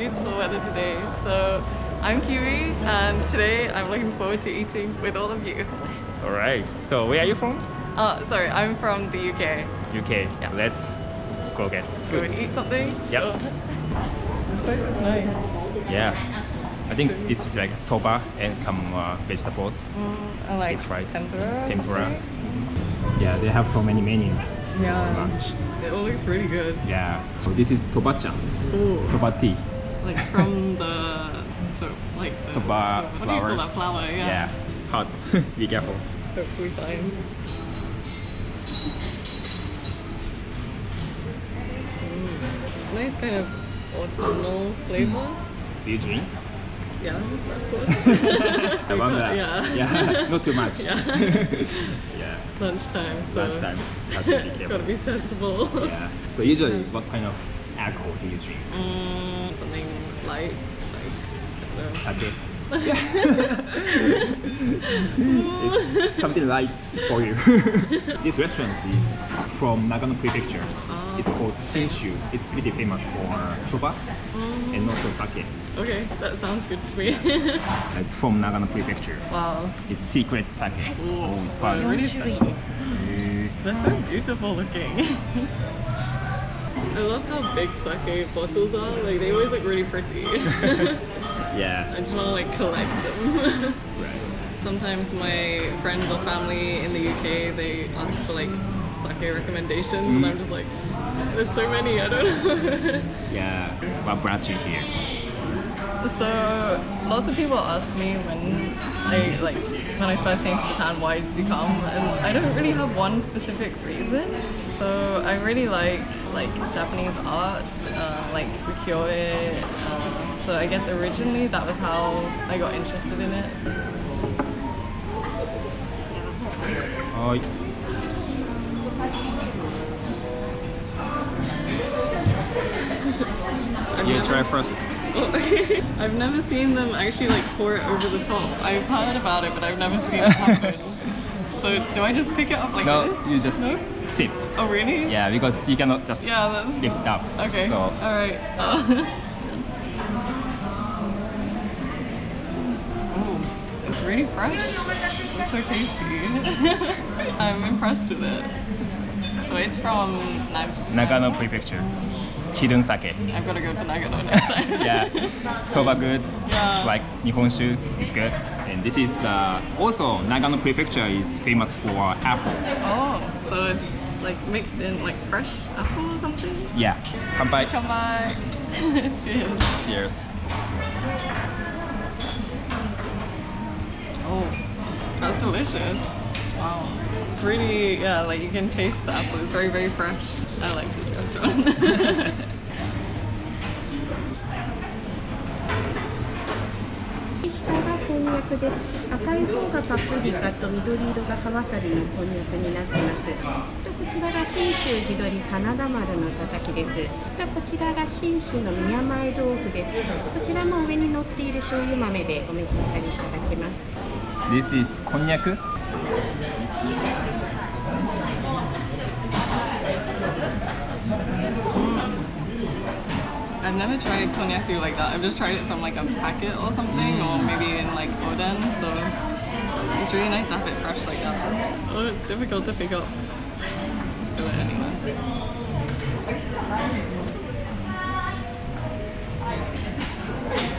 beautiful weather today. So I'm Kiwi and today I'm looking forward to eating with all of you. Alright, so where are you from? Oh, sorry, I'm from the UK. UK, yeah. Let's go get food. Can we eat something? Yep. Sure. This place is nice. Yeah. I think this is like soba and some vegetables. And like tempura. Yeah, they have so many menus. Yeah. Lunch. It all looks really good. Yeah. So this is sobacha. Ooh. Soba tea. Like from the soba flowers. What do you call that flower? Yeah. Hot. Be careful. Hopefully fine. Nice kind of autumnal flavor. Do you drink? Yeah, of course. One glass. Yeah. Yeah. Not too much. Yeah. Yeah. Lunchtime. So lunchtime. Gotta be sensible. Yeah. So usually, what kind of alcohol do you drink? Something light, like I don't know. It's something light for you. This restaurant is from Nagano Prefecture. It's called Shinshu. It's pretty famous for soba and also sake. Okay, that sounds good to me. It's from Nagano Prefecture. Wow. It's secret sake. Oh, wow. Really special. That's so beautiful looking. I love how big sake bottles are. Like they always look really pretty. Yeah. I just want to like collect them. Right. Sometimes my friends or family in the UK, they ask for like sake recommendations and I'm just like, there's so many, I don't know. Yeah. What brought you here? So lots of people ask me when I first came to Japan, why did you come? And I don't really have one specific reason. So I really like Japanese art, like ukiyo-e. So I guess originally that was how I got interested in it. You try first. I've never seen them actually like pour it over the top. I've heard about it, but I've never seen it happen. So do I just pick it up like this? No, you just sip. Oh really? Yeah, because you cannot just lift it up. Okay. So. All right. Oh, it's really fresh. It's so tasty. I'm impressed with it. So it's from Nagano Prefecture. Hidden sake. I've got to go to Nagano next time. Yeah, soba good. Yeah. Like Nihonshu is good. And this is also Nagano Prefecture is famous for apple. Oh, so it's like mixed in like fresh apple or something? Yeah. Kanpai. Kanpai. Cheers. Cheers. Oh, that's delicious. Wow. It's really, yeah, like you can taste the apple. It's very, very fresh. I like this restaurant. This is konnyaku. I've never tried konnyaku like that. I've just tried it from like a packet or something, or maybe in like Oden, so it's really nice to have it fresh like that. Oh, it's difficult to pick up. Let's do it anyway.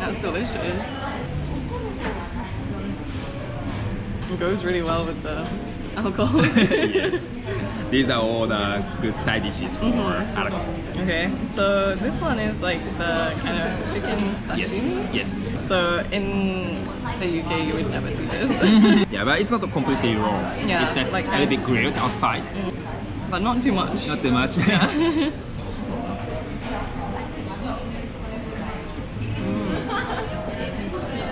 That's delicious. It goes really well with the alcohol. Yes. These are all the good side dishes for alcohol. Okay, so this one is like the kind of chicken sashimi. Yes, yes. So in the UK you would never see this. Yeah, but it's not completely raw. Yeah, it's just like a little bit grilled outside. But not too much. Not too much. Yeah.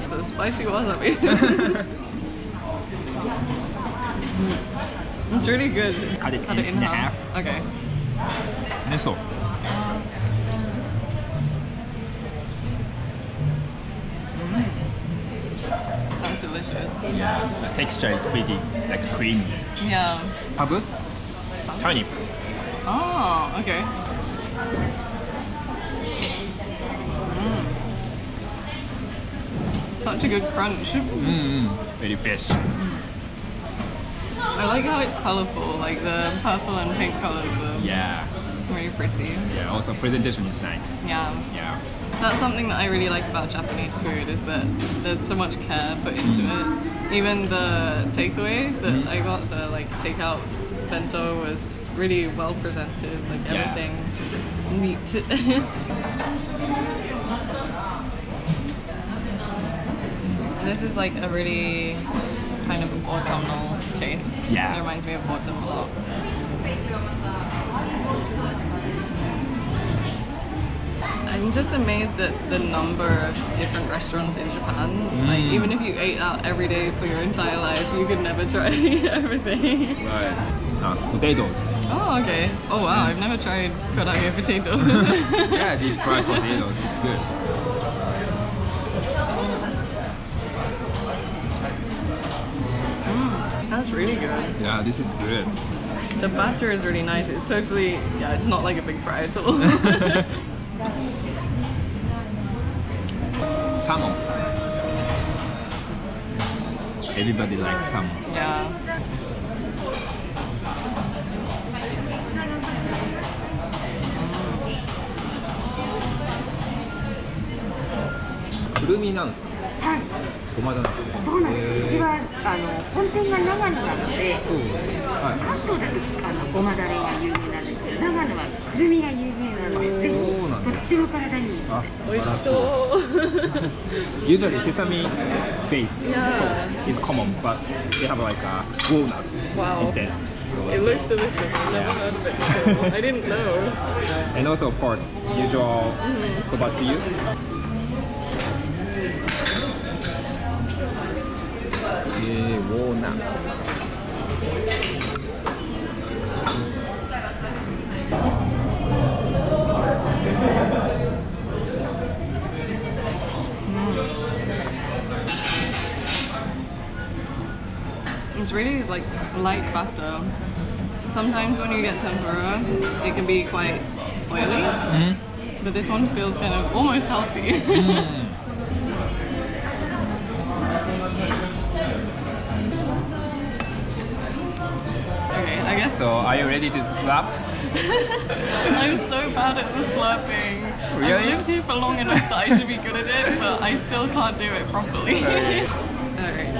So spicy wasabi. It's really good. Cut it in half. Okay. Nestle. That's delicious. Yeah. The texture is pretty like creamy. Yeah. Pabu? Turnip. Oh, okay. such a good crunch. Very fresh. I like how it's colorful, like the purple and pink colors were really pretty. Yeah, also presentation is nice. Yeah. Yeah. That's something that I really like about Japanese food, is that there's so much care put into it. Even the takeaway that I got, the takeout bento, was really well presented, like everything neat. This is like a really kind of autumnal taste. Yeah. It reminds me of autumn a lot. I'm just amazed at the number of different restaurants in Japan. Like, even if you ate out every day for your entire life, you could never try everything. Right. Potatoes. Oh, okay. Oh, wow. I've never tried kotae potatoes. Yeah, deep fried potatoes. It's good. That's really good. Yeah, this is good. The batter is really nice. It's totally, it's not like a big fry at all. Salmon. Everybody likes salmon. Yeah. Kurumi is そうなんです。うちは本店が長野なので、関東だとごまだれが有名なんですけど、長野はくるみが有名なので、ぜひとっても体にいいです。美味しそう。Usually sesame base sauce is common, but they have like a walnut instead. It looks delicious. I've never heard of it before. I didn't know. And also, of course, usual soba tsuyu. Walnuts. It's really like light batter. Sometimes when you get tempura, it can be quite oily, but this one feels kind of almost healthy. I guess. So, are you ready to slap? I'm so bad at the slapping. Really? I've lived here for long enough that I should be good at it, but I still can't do it properly. Alright.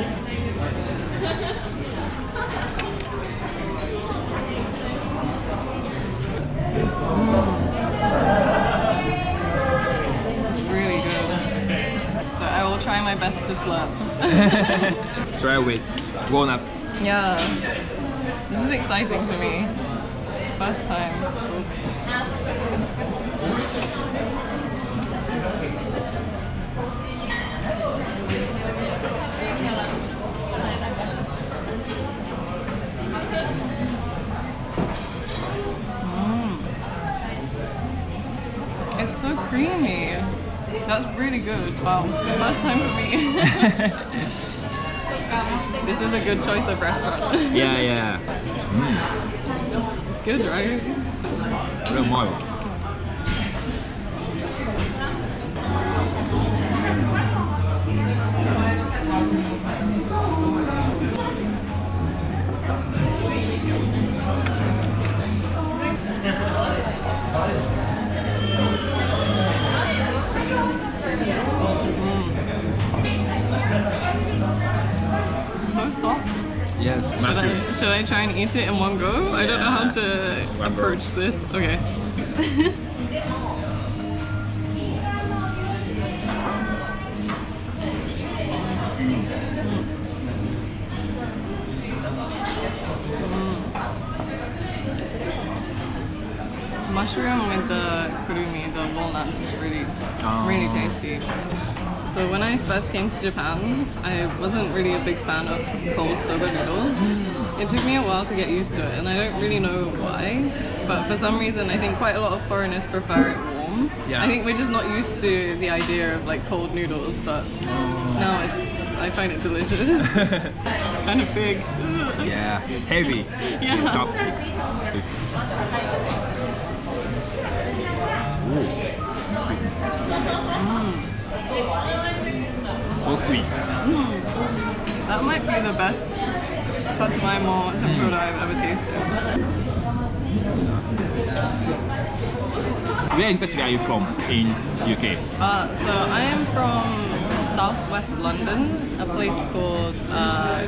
It's really good. So, I will try my best to slap. Try with walnuts. Yeah. This is exciting for me. First time. It's so creamy. That's really good. Wow, first time for me. This is a good choice of restaurant. Yeah, yeah. It's good, right? Real mild. Yes, should I try and eat it in one go? Yeah. I don't know how to approach this. Okay. Mushroom with the kurumi, the walnuts, is really, really tasty. So when I first came to Japan, I wasn't really a big fan of cold soba noodles. It took me a while to get used to it, and I don't really know why, but for some reason I think quite a lot of foreigners prefer it warm. I think we're just not used to the idea of like cold noodles, but now I find it delicious. Kind of big. Yeah, heavy. Yeah. Chopsticks. Ooh. so sweet. That might be the best tatsumaimo tempura I've ever tasted. Where exactly are you from in UK? So I am from southwest London, a place called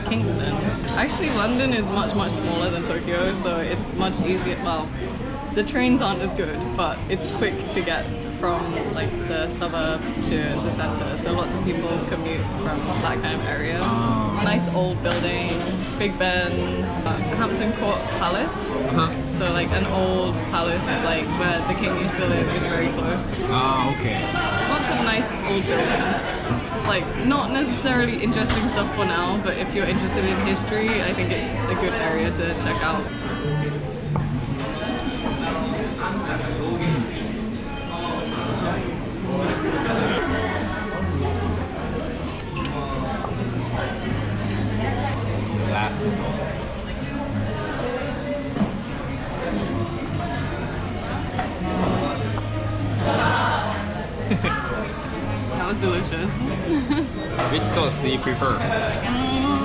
Kingston. Actually, London is much smaller than Tokyo, so it's much easier. Well, the trains aren't as good, but it's quick to get from like the suburbs to the centre, so lots of people commute from that kind of area. Nice old building, Big Ben, Hampton Court Palace. So like an old palace, like where the king used to live, is very close. Lots of nice old buildings. Like not necessarily interesting stuff for now, but if you're interested in history, I think it's a good area to check out. That was delicious. Which sauce do you prefer?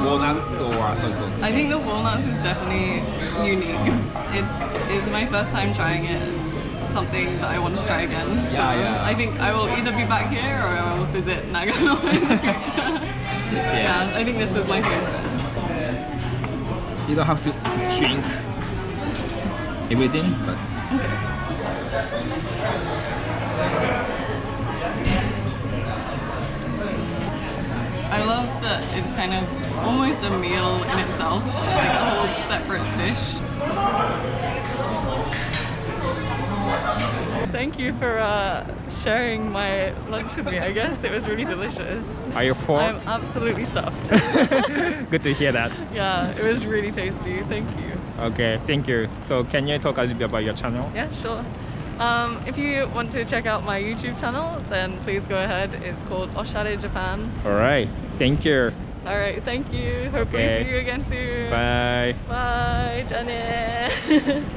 Walnuts or soy sauce? I think the walnuts is definitely unique. It's my first time trying it. It's something that I want to try again. So I think I will either be back here or I will visit Nagano in the future. I think this is my favorite. You don't have to shrink everything, but I love that it's kind of almost a meal in itself, like a whole separate dish. Thank you for sharing my lunch with me, I guess. It was really delicious. Are you full? I'm absolutely stuffed. Good to hear that. Yeah, it was really tasty. Thank you. Okay, thank you. So can you talk a little bit about your channel? Yeah, sure. If you want to check out my YouTube channel, then please go ahead. It's called Oshare Japan. Alright, thank you. Alright, thank you. Hope we see you again soon. Bye. Bye. じゃねー